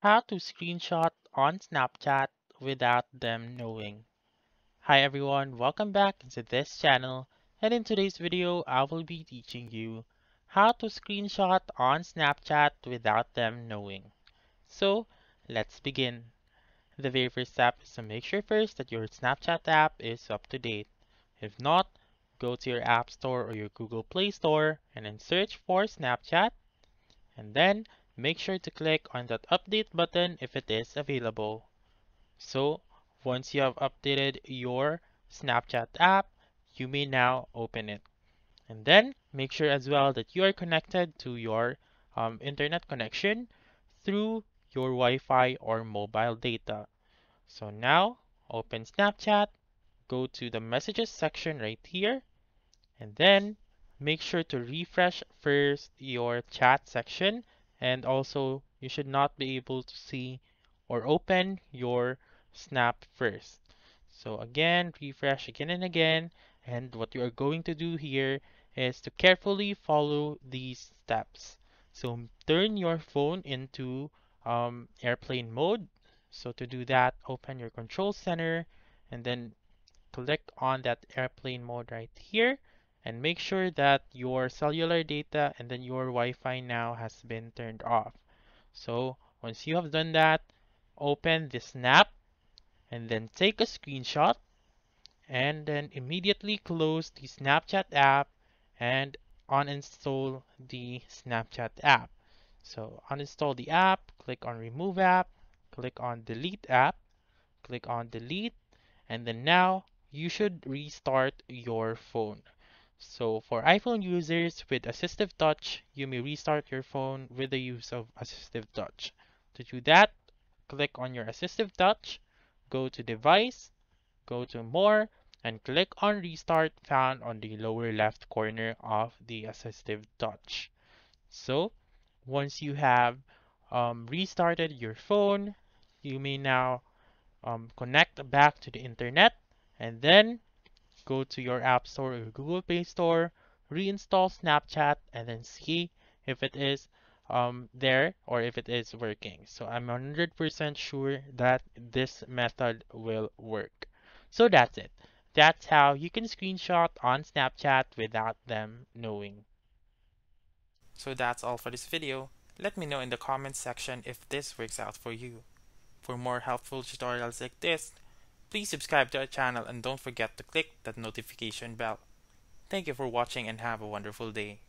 How to screenshot on Snapchat without them knowing. Hi everyone, welcome back to this channel, and in today's video I will be teaching you how to screenshot on Snapchat without them knowing. So let's begin. The very first step is to make sure first that your Snapchat app is up to date. If not, go to your App Store or your Google Play Store and then search for Snapchat, and then make sure to click on that update button if it is available. So once you have updated your Snapchat app, you may now open it. And then make sure as well that you are connected to your internet connection through your Wi-Fi or mobile data. So now open Snapchat, go to the messages section right here, and then make sure to refresh first your chat section. And also, you should not be able to see or open your snap first. So again, refresh again and again. And what you are going to do here is to carefully follow these steps. So turn your phone into airplane mode. So to do that, open your control center and then click on that airplane mode right here. And make sure that your cellular data and then your Wi-Fi now has been turned off. So once you have done that, open the snap and then take a screenshot and then immediately close the Snapchat app and uninstall the Snapchat app. So uninstall the app, click on remove app, click on delete app, click on delete, and then now you should restart your phone. So for iPhone users with Assistive Touch, you may restart your phone with the use of Assistive Touch. To do that, click on your Assistive Touch, go to Device, go to More, and click on Restart found on the lower left corner of the Assistive Touch. So once you have restarted your phone, you may now connect back to the internet and then go to your App Store or Google Play Store, reinstall Snapchat, and then see if it is there or if it is working. So I'm 100% sure that this method will work. So that's it. That's how you can screenshot on Snapchat without them knowing. So that's all for this video. Let me know in the comments section if this works out for you. For more helpful tutorials like this, please subscribe to our channel and don't forget to click that notification bell. Thank you for watching and have a wonderful day.